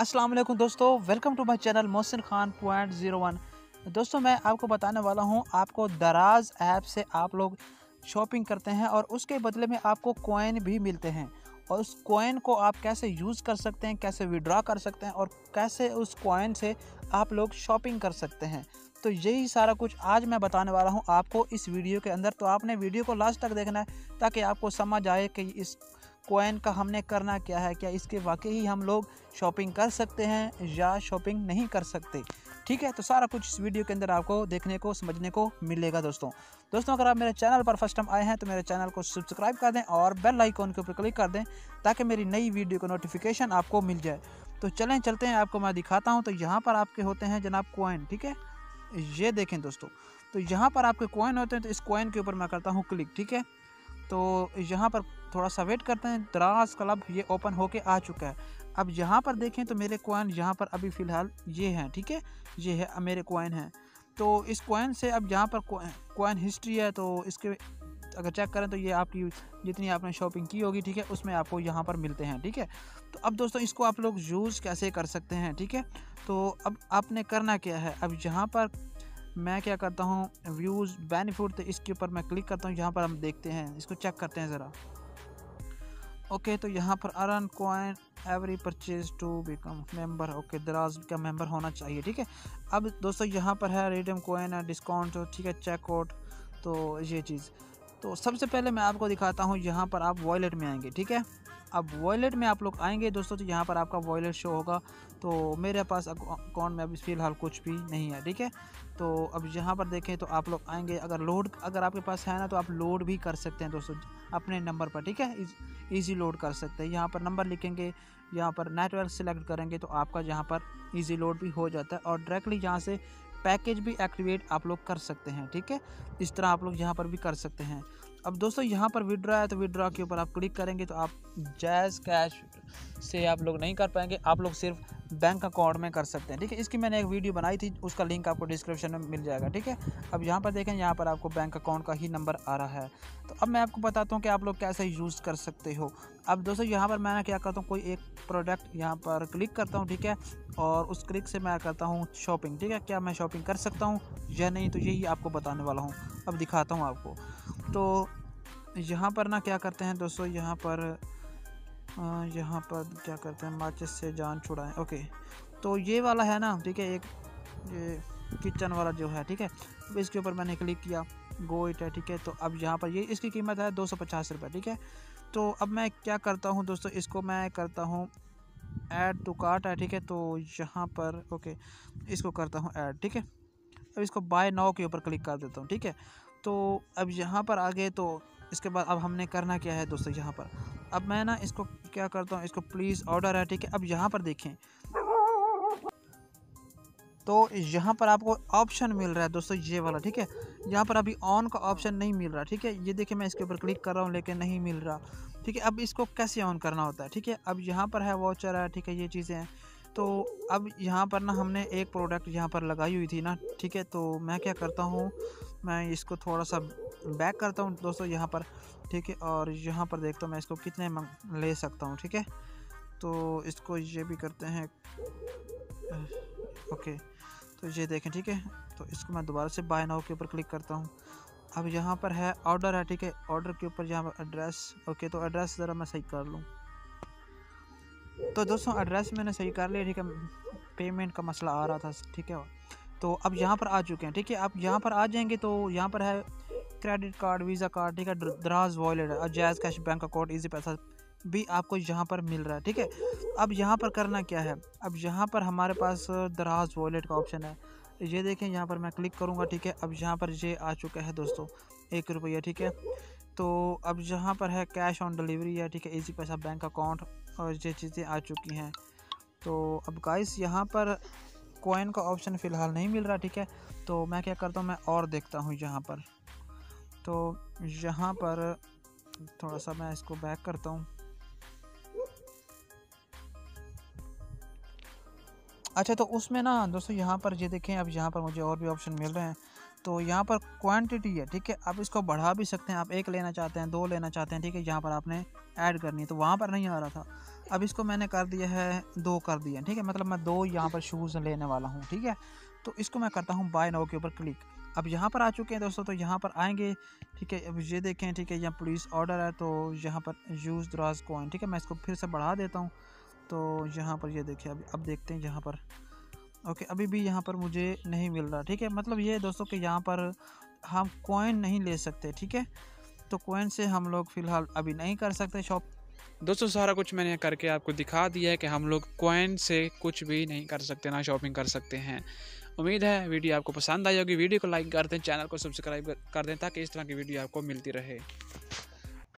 अस्सलाम वालेकुम दोस्तों, welcome to my channel Mohsin Khan 0.01। दोस्तों मैं आपको बताने वाला हूं, आपको दराज ऐप से आप लोग शॉपिंग करते हैं और उसके बदले में आपको कॉइन भी मिलते हैं और उस कॉइन को आप कैसे यूज़ कर सकते हैं, कैसे विड्रॉ कर सकते हैं और कैसे उस कॉइन से आप लोग शॉपिंग कर सकते हैं। तो यही सारा कुछ आज मैं बताने वाला हूँ आपको इस वीडियो के अंदर। तो आपने वीडियो को लास्ट तक देखना है ताकि आपको समझ आए कि इस कॉइन का हमने करना क्या है, क्या इसके वाकई ही हम लोग शॉपिंग कर सकते हैं या शॉपिंग नहीं कर सकते। ठीक है, तो सारा कुछ इस वीडियो के अंदर आपको देखने को समझने को मिलेगा। दोस्तों अगर आप मेरे चैनल पर फर्स्ट टाइम आए हैं तो मेरे चैनल को सब्सक्राइब कर दें और बेल आइकॉन के ऊपर क्लिक कर दें ताकि मेरी नई वीडियो का नोटिफिकेशन आपको मिल जाए। तो चलें चलते हैं, आपको मैं दिखाता हूँ। तो यहाँ पर आपके होते हैं जनाब कॉइन, ठीक है, ये देखें दोस्तों। तो यहाँ पर आपके कॉइन होते हैं, तो इस कॉइन के ऊपर मैं करता हूँ क्लिक, ठीक है। तो यहाँ पर थोड़ा सा वेट करते हैं, दराज क्लब ये ओपन होके आ चुका है। अब यहाँ पर देखें तो मेरे कॉइन यहाँ पर अभी फ़िलहाल ये हैं, ठीक है, ये है मेरे कॉइन हैं। तो इस कॉइन से अब यहाँ पर कॉइन हिस्ट्री है, तो इसके अगर चेक करें तो ये आपकी जितनी आपने शॉपिंग की होगी, ठीक है, उसमें आपको यहाँ पर मिलते हैं, ठीक है। तो अब दोस्तों इसको आप लोग यूज़ कैसे कर सकते हैं, ठीक है। तो अब आपने करना क्या है, अब यहाँ पर मैं क्या करता हूँ, व्यूज़ बेनिफिट, तो इसके ऊपर मैं क्लिक करता हूँ। यहाँ पर हम देखते हैं, इसको चेक करते हैं ज़रा। ओके, तो यहाँ पर earn coin every purchase to become member, okay, Daraz का मेंबर होना चाहिए, ठीक है। अब दोस्तों यहाँ पर है रिडीम कॉइन है, डिस्काउंट, ठीक है, चेकआउट, तो ये चीज़। तो सबसे पहले मैं आपको दिखाता हूँ, यहाँ पर आप वॉलेट में आएंगे, ठीक है। अब वॉलेट में आप लोग आएंगे दोस्तों तो यहाँ पर आपका वॉलेट शो होगा। तो मेरे पास अकाउंट में अभी फ़िलहाल कुछ भी नहीं है, ठीक है। तो अब यहाँ पर देखें तो आप लोग आएंगे, अगर लोड अगर आपके पास है ना तो आप लोड भी कर सकते हैं दोस्तों अपने नंबर पर, ठीक है, ईज़ी लोड कर सकते हैं। यहाँ पर नंबर लिखेंगे, यहाँ पर नेटवर्क सिलेक्ट करेंगे तो आपका यहाँ पर ईज़ी लोड भी हो जाता है और डायरेक्टली यहाँ से पैकेज भी एक्टिवेट आप लोग कर सकते हैं, ठीक है। इस तरह आप लोग यहाँ पर भी कर सकते हैं। अब दोस्तों यहाँ पर विड्रॉ है, तो विड्रॉ के ऊपर आप क्लिक करेंगे तो आप जैज़ कैश से आप लोग नहीं कर पाएंगे, आप लोग सिर्फ बैंक अकाउंट में कर सकते हैं, ठीक है। इसकी मैंने एक वीडियो बनाई थी, उसका लिंक आपको डिस्क्रिप्शन में मिल जाएगा, ठीक है। अब यहाँ पर देखें, यहाँ पर आपको बैंक अकाउंट का ही नंबर आ रहा है। तो अब मैं आपको बताता हूँ कि आप लोग कैसे यूज़ कर सकते हो। अब दोस्तों यहाँ पर मैं क्या करता हूँ, कोई एक प्रोडक्ट यहाँ पर क्लिक करता हूँ, ठीक है, और उस क्लिक से मैं करता हूँ शॉपिंग, ठीक है। क्या मैं शॉपिंग कर सकता हूँ या नहीं, तो यही आपको बताने वाला हूँ। अब दिखाता हूँ आपको। तो यहाँ पर ना क्या करते हैं दोस्तों, यहाँ पर क्या करते हैं, माचिस से जान छुड़ाएं, ओके। तो ये वाला है ना, ठीक है, एक ये किचन वाला जो है, ठीक है। अब इसके ऊपर मैंने क्लिक किया, गो इट है, ठीक है। तो अब यहाँ पर ये इसकी कीमत है 250 रुपये, ठीक है। तो अब मैं क्या करता हूँ दोस्तों, इसको मैं करता हूँ ऐड टू कार्ट है, ठीक है। तो यहाँ पर ओके इसको करता हूँ ऐड, ठीक है। अब इसको बाय नाउ के ऊपर क्लिक कर देता हूँ, ठीक है। तो अब यहाँ पर आ गए। तो इसके बाद अब हमने करना क्या है दोस्तों, यहाँ पर अब मैं ना इसको क्या करता हूँ, इसको प्लीज़ ऑर्डर है, ठीक है। अब यहाँ पर देखें तो यहाँ पर आपको ऑप्शन मिल रहा है दोस्तों ये वाला, ठीक है। यहाँ पर अभी ऑन का ऑप्शन नहीं मिल रहा, ठीक है। ये देखिए मैं इसके ऊपर क्लिक कर रहा हूँ लेकिन नहीं मिल रहा, ठीक है। अब इसको कैसे ऑन करना होता है, ठीक है। अब यहाँ पर है वाउचर है, ठीक है, ये चीज़ें हैं। तो अब यहाँ पर ना हमने एक प्रोडक्ट यहाँ पर लगाई हुई थी ना, ठीक है। तो मैं क्या करता हूँ, मैं इसको थोड़ा सा बैक करता हूँ दोस्तों यहाँ पर, ठीक है, और यहाँ पर देखता हूँ मैं इसको कितने ले सकता हूँ, ठीक है। तो इसको ये भी करते हैं, ओके। तो ये देखें, ठीक है। तो इसको मैं दोबारा से बाय नाउ के ऊपर क्लिक करता हूँ। अब यहाँ पर है ऑर्डर है, ठीक है। ऑर्डर के ऊपर यहाँ पर एड्रेस, ओके। तो एड्रेस ज़रा मैं सही कर लूँ। तो दोस्तों एड्रेस मैंने सही कर लिया, ठीक है। पेमेंट का मसला आ रहा था, ठीक है। तो अब यहाँ पर आ चुके हैं, ठीक है। आप यहाँ पर आ जाएंगे तो यहाँ पर है क्रेडिट कार्ड, वीज़ा कार्ड, ठीक है, दराज वॉलेट और Jazz cash, bank account, easy पैसा भी आपको यहाँ पर मिल रहा है, ठीक है। अब यहाँ पर करना क्या है, अब यहाँ पर हमारे पास दराज वॉलेट का ऑप्शन है, ये देखें। यहाँ पर मैं क्लिक करूँगा, ठीक है। अब यहाँ पर ये आ चुका है दोस्तों 1 रुपया, ठीक है। तो अब यहाँ पर है कैश ऑन डिलीवरी है, ठीक है, इजी पैसा, बैंक अकाउंट और ये चीज़ें आ चुकी हैं। तो अब गाइस यहाँ पर कॉइन का ऑप्शन फ़िलहाल नहीं मिल रहा, ठीक है। तो मैं क्या करता हूँ, मैं और देखता हूँ यहाँ पर। तो यहाँ पर थोड़ा सा मैं इसको बैक करता हूँ। अच्छा, तो उसमें ना दोस्तों यहाँ पर ये देखें, अब यहाँ पर मुझे और भी ऑप्शन मिल रहे हैं। तो यहाँ पर क्वांटिटी है, ठीक है। आप इसको बढ़ा भी सकते हैं, आप एक लेना चाहते हैं, दो लेना चाहते हैं, ठीक है। यहाँ पर आपने ऐड करनी है, तो वहाँ पर नहीं आ रहा था। अब इसको मैंने कर दिया है, दो कर दिया, ठीक है। मतलब मैं दो यहाँ पर शूज़ लेने वाला हूँ, ठीक है। तो इसको मैं करता हूँ बाय नाउ के ऊपर क्लिक। अब यहाँ पर आ चुके हैं दोस्तों, तो यहाँ पर आएंगे, ठीक है। अब ये देखें, ठीक है, यहाँ प्लीज़ ऑर्डर है, तो यहाँ पर यूज़ दराज कॉइन, ठीक है। मैं इसको फिर से बढ़ा देता हूँ, तो यहाँ पर ये देखिए। अब देखते हैं यहाँ पर, ओके, अभी भी यहाँ पर मुझे नहीं मिल रहा, ठीक है। मतलब ये दोस्तों कि यहाँ पर हम कॉइन नहीं ले सकते, ठीक है। तो कॉइन से हम लोग फ़िलहाल अभी नहीं कर सकते शॉप। दोस्तों सारा कुछ मैंने करके आपको दिखा दिया है कि हम लोग कॉइन से कुछ भी नहीं कर सकते, ना शॉपिंग कर सकते हैं। उम्मीद है वीडियो आपको पसंद आई होगी। वीडियो को लाइक कर दें, चैनल को सब्सक्राइब कर दें ताकि इस तरह की वीडियो आपको मिलती रहे।